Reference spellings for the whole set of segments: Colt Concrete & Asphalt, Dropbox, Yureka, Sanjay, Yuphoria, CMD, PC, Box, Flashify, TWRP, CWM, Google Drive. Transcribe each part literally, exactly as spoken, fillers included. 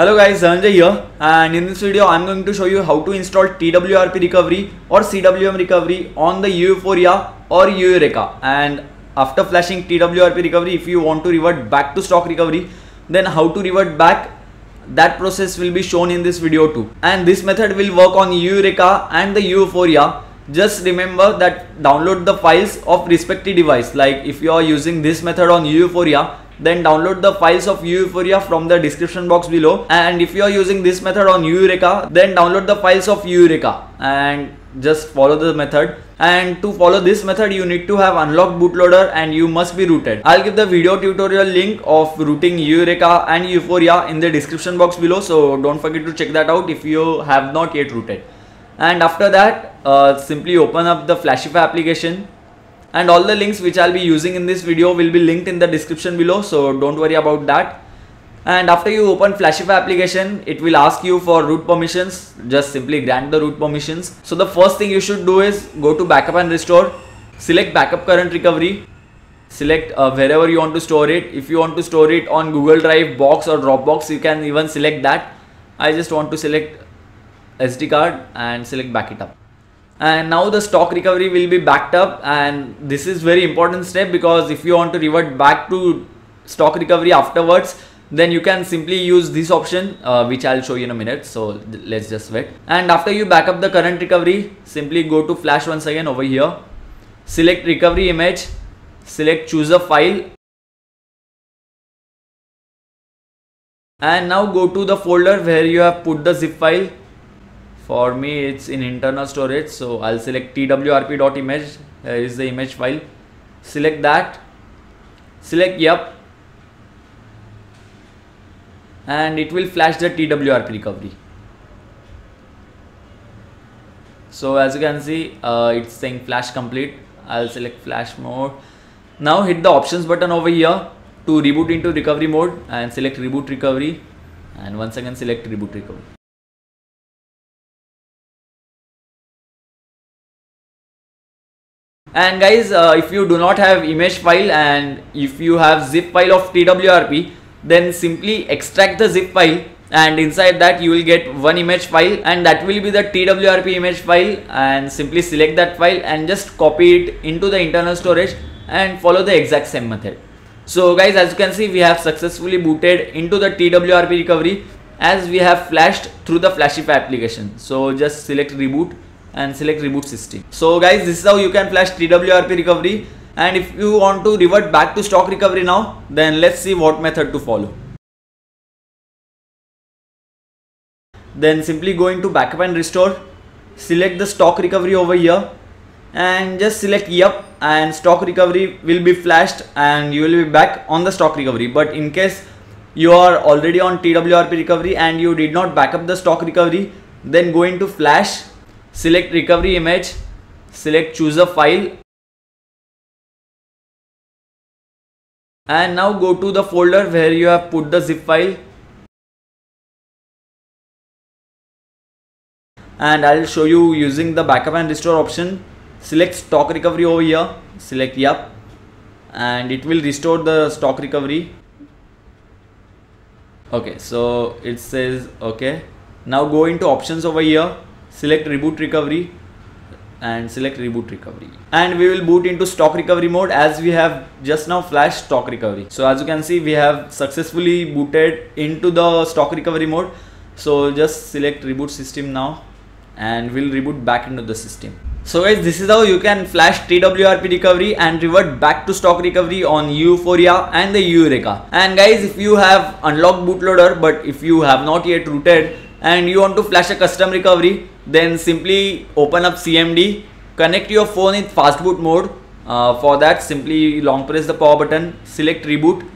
Hello guys, Sanjay here, and in this video I am going to show you how to install T W R P recovery or C W M recovery on the Yuphoria or Yureka. And after flashing T W R P recovery, if you want to revert back to stock recovery, then how to revert back, that process will be shown in this video too. And this method will work on Yureka and the Yuphoria. Just remember that download the files of respective device. Like if you are using this method on Yuphoria, then download the files of Yuphoria from the description box below, and if you are using this method on Yureka, then download the files of Yureka and just follow the method. And to follow this method, you need to have unlocked bootloader and you must be rooted. I'll give the video tutorial link of rooting Yureka and Yuphoria in the description box below, so don't forget to check that out if you have not yet rooted. And after that, uh, simply open up the Flashify application. And all the links which I'll be using in this video will be linked in the description below, so don't worry about that. And after you open Flashify application, it will ask you for root permissions. Just simply grant the root permissions. So the first thing you should do is go to backup and restore. Select backup current recovery. Select uh, wherever you want to store it. If you want to store it on Google Drive, Box or Dropbox, you can even select that. I just want to select S D card and select back it up. And now the stock recovery will be backed up, and this is very important step, because if you want to revert back to stock recovery afterwards, then you can simply use this option, uh, which I'll show you in a minute, so let's just wait. And after you back up the current recovery, simply go to flash once again over here, select recovery image, select choose a file, and now go to the folder where you have put the zip file. For me, it's in internal storage, so I'll select T W R P dot image. Here is the image file. Select that. Select yep. And it will flash the T W R P recovery. So as you can see, uh, it's saying flash complete. I'll select flash mode. Now hit the options button over here to reboot into recovery mode and select reboot recovery. And once again, select reboot recovery. And guys, uh, if you do not have image file and if you have zip file of T W R P, then simply extract the zip file, and inside that you will get one image file, and that will be the T W R P image file, and simply select that file and just copy it into the internal storage and follow the exact same method. So guys, as you can see, we have successfully booted into the T W R P recovery as we have flashed through the Flashify application. So just select reboot and select reboot system. So guys, this is how you can flash T W R P recovery. And if you want to revert back to stock recovery now, then let's see what method to follow. Then simply go into backup and restore, select the stock recovery over here, and just select yep, and stock recovery will be flashed and you will be back on the stock recovery. But in case you are already on T W R P recovery and you did not back up the stock recovery, then go into flash, select recovery image, select choose a file, and now go to the folder where you have put the zip file, and I'll show you using the backup and restore option. Select stock recovery over here, select yep, and it will restore the stock recovery. Okay, so it says okay. Now go into options over here, select reboot recovery and select reboot recovery, and we will boot into stock recovery mode as we have just now flashed stock recovery. So as you can see, we have successfully booted into the stock recovery mode. So just select reboot system now and we'll reboot back into the system. So guys, this is how you can flash T W R P recovery and revert back to stock recovery on Yuphoria and the Yureka. And guys, if you have unlocked bootloader but if you have not yet rooted and you want to flash a custom recovery, then simply open up C M D, connect your phone in fast boot mode. Uh, for that, simply long press the power button, select reboot,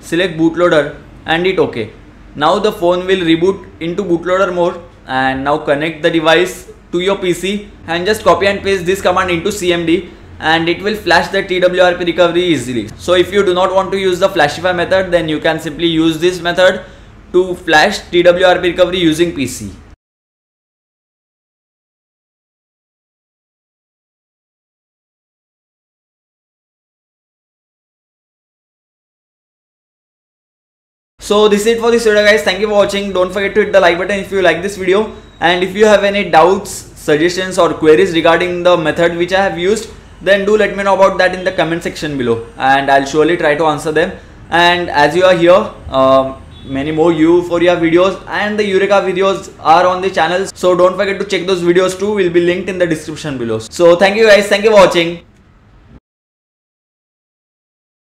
select bootloader, and hit OK. Now the phone will reboot into bootloader mode, and now connect the device to your P C and just copy and paste this command into C M D, and it will flash the T W R P recovery easily. So if you do not want to use the Flashify method, then you can simply use this method to flash T W R P recovery using P C. So this is it for this video guys. Thank you for watching. Don't forget to hit the like button if you like this video, and if you have any doubts, suggestions or queries regarding the method which I have used, then do let me know about that in the comment section below, and I'll surely try to answer them. And as you are here, um, many more Yuphoria videos and the Yureka videos are on the channel, so don't forget to check those videos too. Will be linked in the description below. So thank you guys, thank you for watching.